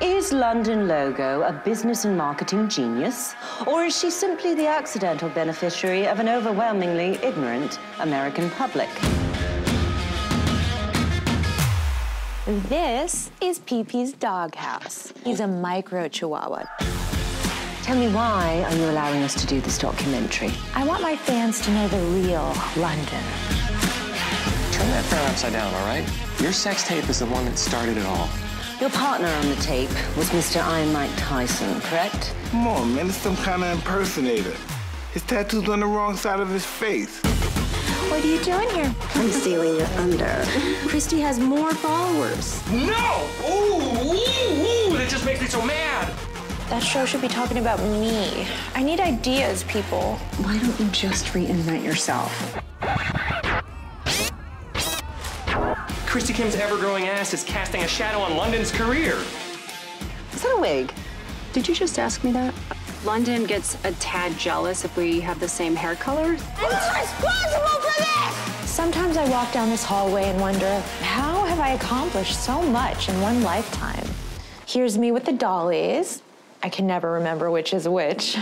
Is London Logo a business and marketing genius, or is she simply the accidental beneficiary of an overwhelmingly ignorant American public? This is Pee-Pee's doghouse. He's a micro chihuahua. Tell me, why are you allowing us to do this documentary? I want my fans to know the real London. Turn that frown upside down, all right? Your sex tape is the one that started it all. Your partner on the tape was Mr. Iron Mike Tyson, correct? Come on, man, it's some kind of impersonator. His tattoo's on the wrong side of his face. What are you doing here? I'm stealing your thunder. Christie has more followers. No! Ooh, ooh, ooh, that just makes me so mad. That show should be talking about me. I need ideas, people. Why don't you just reinvent yourself? Christie Kim's ever-growing ass is casting a shadow on London's career. Is that a wig? Did you just ask me that? London gets a tad jealous if we have the same hair color. I'm responsible for this! Sometimes I walk down this hallway and wonder, how have I accomplished so much in one lifetime? Here's me with the dollies. I can never remember which is which.